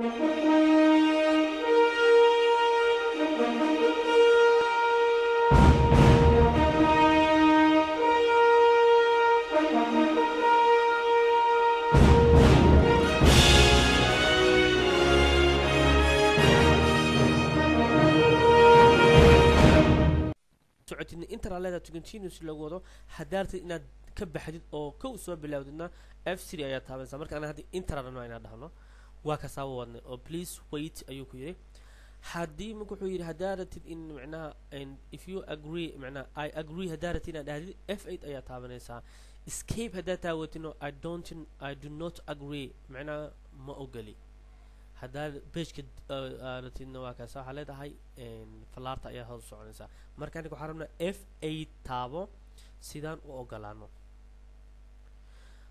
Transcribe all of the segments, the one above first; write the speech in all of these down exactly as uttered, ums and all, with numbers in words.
إن إنتراليدا تكنتينوس لغوضو هدارت إن كبحديد أو كوسو بلاودنا إف ثلاثة أيا تابن سمرك أنا هدي إنترالنا إن دهنا وكساوون أو بليز ويت أيو كيري هدي مكوحير هدارت إن معناها إن if you agree معناها I agree هدارت إن هدي إف ثمانية أيا تابن إنسا escape هداتا وتنو I don't I do not agree معناها ما أقولي هذا بيش كد رتين واكسا حالته هاي فلارت أيه هذا الصعنسة مركان يكون حرمنا إف ثمانية تابو سيدان وأقلانو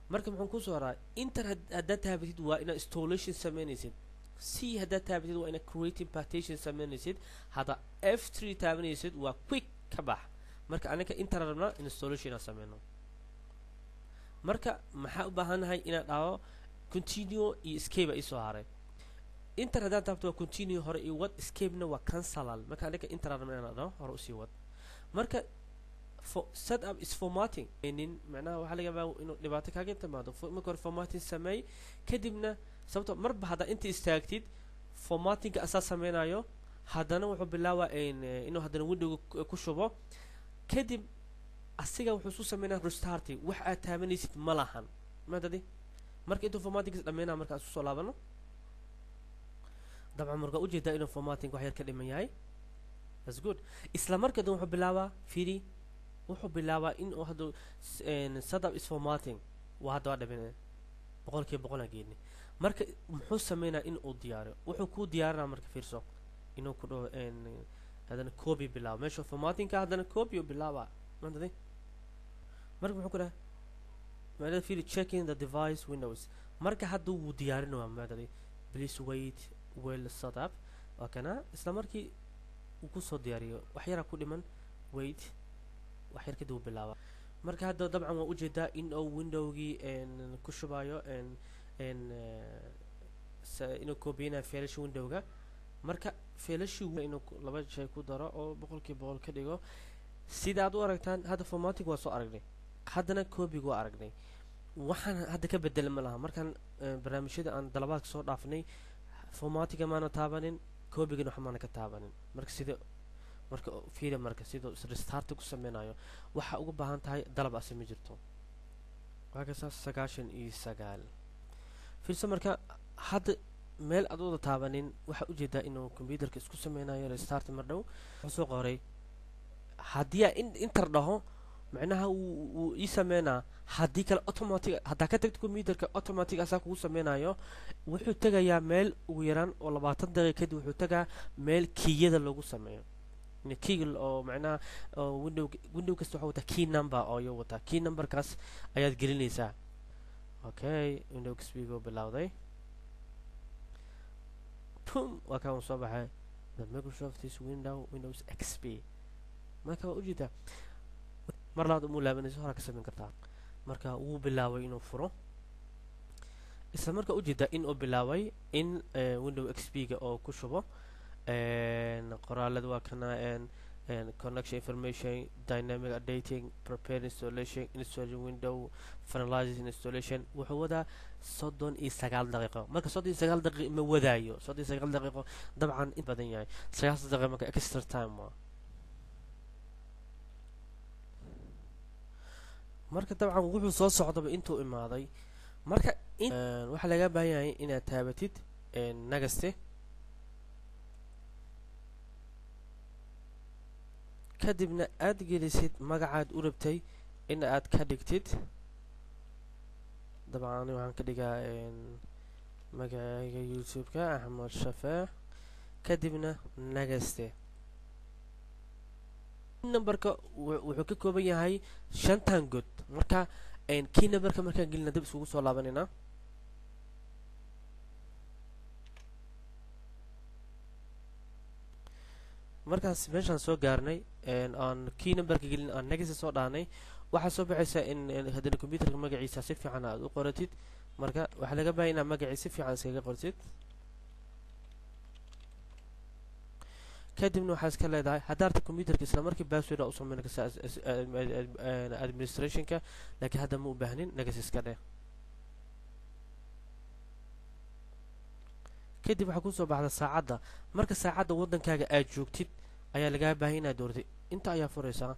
مركم حنكون صورة إنتر هدتها بتيد وإن installation سمينيسيد سي هدتها بتيد وإن creating partition سمينيسيد هذا إف ثلاثة تابنيسيد وquick كبح مركان أنك إنتر حرمنا installation سمينو مركا محاوبة هاي إن أو continue escape إسواره إنتر هذا تابتوا continue هر يود escapeنا وكنسلال ما كان لك إنتر هذا معناه ده هر أسيود مركا ف set up is formatting يعني معناه وحلاقة بقى إنه اللي بعتك هاجي أنت ما ده ف ما كور formatting سماي كدمنا سبته مرب هذا أنت استأكيد formatting أساسا منا يو هذا أنا وحب الله إن إنه هذا نود كشوبه كدم أسيجا وحصوصا منا restart وح أتهمني ست ملاحن ما ده دي مركا إنتو formatting أمينا مركا أسوس لابنه طبعا مرقا وجه دائما فورماتنج وحير كلمه ياي بس جود اسلام مركا دو حب لاوا فيري وحب لاوا ان هذا ان سد اب فورماتنج وهذا هذا بين بقول كي بقول اجيني مركا مخو سمينا ان او دياره وحو كو ديارنا مركا فيرسو انو كدو ان هذا كوبي بلاوا ماشو فورماتنج هذا كوبي بلاوا ما ادري مركا وحو كده ما ادري فيري تشيكين ذا ديفايس ويندوز مركا هذا ديارنا ما ادري بليز ويت ويل سات اب وكنا اسلام مركي وكو سو دياريو وحيرا كو دمن ويت وحير كدو بلاوا مركا هدا طبعا وا وجهدا ان او ويندوغي ان كشبايو ان ان انو كوبينا فيلش ويندوغا مركا فيلش انو لبا شي كو دارا او boqolkiiba boqol ka dhigo sida aad u aragtaan hada formatting waa soo aragnay hadana koobiga waa aragnay waxaan hada ka bedel malaha markan barnaamijyada aan dalabaad soo dhaafnay فورماتيكا معنا تابانين كوبيجن وحمانا كتابانين مركزيدو مركو فيدا مركزيدو ريستارت كسمينايو وحا اوغو باهان تاهي دلب اسمي جرتو وهكذا ساغاشن اي ساغال فيرسو مركا حد ميل ادودا تابانين وحا اوجيدا انو كمبيوترك اسكو سمينايو ريستارت مردو وسو قوري حديا ان انتر دهو معناها و يسمينا حدي كلا أوتوماتيك هذا كتبت كمبيوتر كأوتوماتيك أساك هو سميناه وحتى يا ميل ويران ولا بعتقد غير كده وحتى ميل كيدا اللي هو سميناه إن كيل أو معناه ويندو ويندو كستوحوا تكي نمبر أو يو تكي نمبر كاس أيات جريني سا أوكي ويندو كسبيجو بلاودي بوم وكان صباحه مايكروسوفت is Windows Windows إكس بي ما كان وجده مرلاد مولا من الزهرة كسبين كرتاق مركا و بلاوي إنو فرو إسا مركا وجد إن أو بلاوي إن ويندو إكس بي أو كشبه إن قرالة واكنا إن إن connection information dynamic updating prepare installation installation window finalizing installation وحو دا صدون إي ساقال دقيقة مركا صدون إي ساقال دقيقة موذايو صدون إي ساقال دقيقة طبعا إن بدن يعني ساقال دقيقة مركا extra time marka dabcan wuxuu soo socdaba intuu imaaday marka waxa laga baahan yahay inaad taabatid een nagaste kadibna aad gelisid magacaad u rabtay in aad ka dhigtid dabcan waxaan ka dhigaa een magacayga YouTube-ka Ahmed Shafeec kadibna nagaste numberka wuxuu ka kooban yahay shantan god marka een key numberka markaan gelina dib isugu soo laabanayna markaas meeshaan soo gaarnay een aan key numberka gelin aan nagaas soo dhaanay waxa soo baxaysa in hadana computerka magaciisa si fiican aad u qoratid marka waxa laga baahan inaad magaciisa si fiican iskaga qortid kadibna waxaad iska leedahay hadaarta computerka isla markii password u sameeyna ka administrationka laakiin hada ma u baahnin naga iska dhee kadib waxa ku soo baxda saacada marka saacada wadankaaga aad joogtid ayaa laga baahinaa doortay inta ayaa furaysaa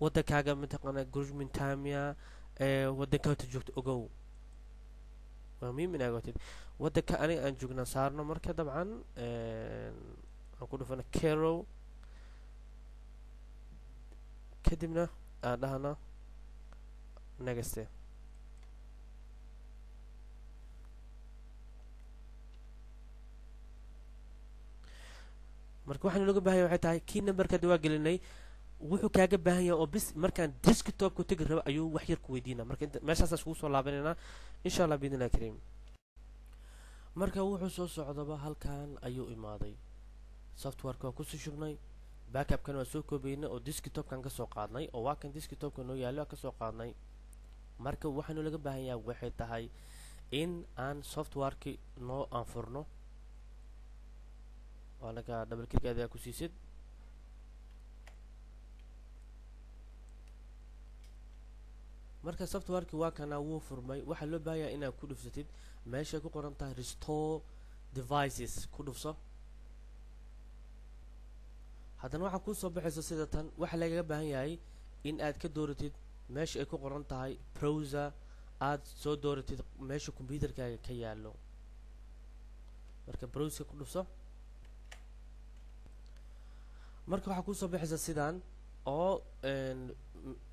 wadankaaga midaqana government time ee wadanka aad joogto ogow ومين من أقولك ودك أنا أنجوجنا صارنا مركب طبعا أقوله فأنا كيرو كدمنا هذا هنا نجسته مركو حنا لقوا بهاي وعتاي كين مركب دواجلني wuxuu kaaga baahan yahay oo bis markaan desktop ku tag raba ayuu wax yar ku weydiinaa marka meeshaas aan isku soo laabanayna insha Allah biidina kareem marka wuxuu soo socdaba halkaan ayuu imaaday software-ka ku soo shubnay backup-kan waa soo koobaynay oo desktop-kan ka soo qaadnay oo waa kan desktop-ka noo yaalo ka soo qaadnay marka waxaanu laga baahan yahay waxay tahay in aan software-ki noo anfurno wala ka double click ayaa ku siisid marka software-ki waa kana wuu furmay waxa loo baahayaa inaad ku dhufsatid meesha ku qoran tahay restore devices ku dhufso haddana waxa ku soo baxaysa sida tan waxa laga baahan yahay in aad ka dooratid meesha ay ku qoran tahay browser aad soo dooratid meesha computerkaaga ka yaalo marka browser ku dhufso marka waxa ku soo baxaysa sidaan oo een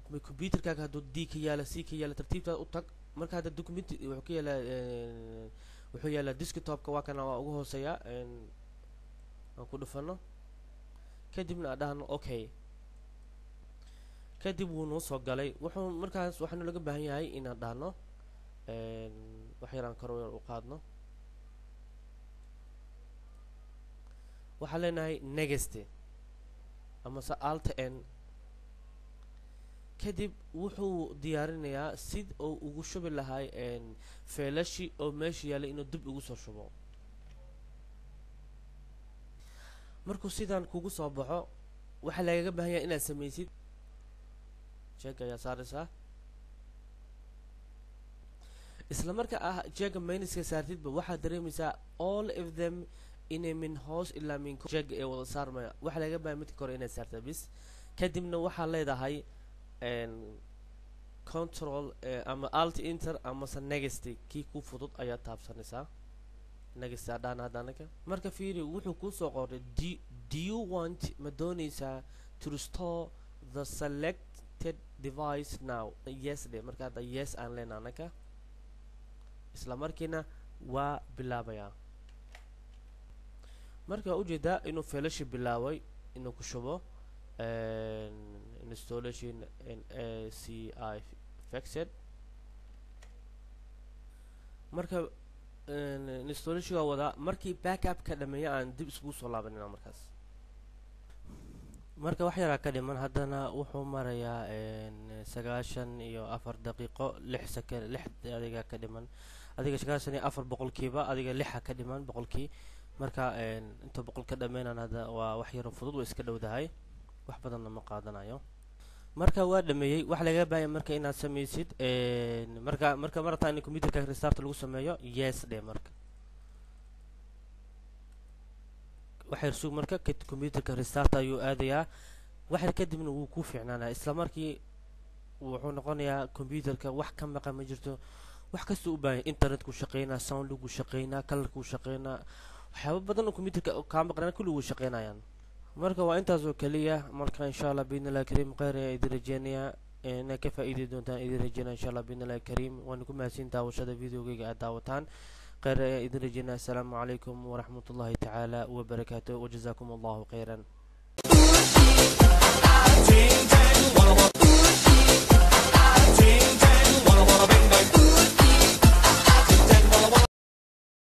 كمبيوترك هادو دي كيالا سي كيالا ترتيبتا او تاك marka hada document wuxuu ka yala ee wuxuu yala desktop-ka waa kana ugu hooseeya ee aan ku dhufano kadibna dhahno okay kadib uu noo soo galay wuxuu markaas waxaanu laga baahan yahay in aan dhahno ee wax yaraan karo u qaadno waxa leenahay next ama sa alt n kadib wuxuu diyaarinayaa sid oo ugu shubi lahay een feelashi oo meesha yaala inuu dib ugu soo shubo markuu sidaan kugu soo baxo waxa lagaga baahan yahay inaad sameeysid check ayaa saaraysaa isla marka ah check minus ka saartidba waxaad dareemaysaa all of them inay min hoos ilaa min check ee wada saarmaya waxa lagaga baahan mid kore inaad saarta bis kadibna waxaa leedahay and control ama alt enter ama san next key ku fudud ayaa taabsanaysa next adaan hadaanka marka fiiri wuxuu ku soo qoray do you want madonisa to restore the selected device now yes de marka da yes aan leenaanka isla markiina waa bilaabaya marka u jeeda inuu flash bilaabay inuu ku shubo and installation and A C I fixed marka installation wada markii backup ka dhameeyo aan dib isku soo laabanayna markaas marka wax yar ka dhiman hadana wuxuu marayaa sagaashan iyo afar daqiiqo lix sakan lix adiga ka dhiman adiga sagaashan iyo afar boqol kiiba adiga lix ka dhiman boqol ki marka inta boqol ka dhameeyaan hada waa wax yar fudud oo iska dhowdahay wax badanna ma qaadanayo marka waa dhameeyay wax laga baahay marka inaad sameeysid ee marka marka marta in computerka restart lagu sameeyo yes de marka waxa irsu marka computerka restart ayuu aadayaa waxa kadibna wuu ku fiicnaanaa isla markii wuxuu noqonayaa computerka wax ka maqan ma jirto wax kasta u baahan internet ku shaqeynaa sound lagu shaqeynaa color ku shaqeynaa waxyaabo badan oo computerka ka maqan kullu shaqeynayaan marka waa intaas oo kaliya marka insha Allah biidna la kareem qeyr ay dirajeenaya ina ka faa'iido doontaan idin rajeena insha Allah biidna la kareem waan ku mahadsan daawashada videogayga aad daawataan qeyr ay idin rajeena assalamu alaykum wa rahmatullahi ta'ala wa barakatuh wa jazakumullahu khairan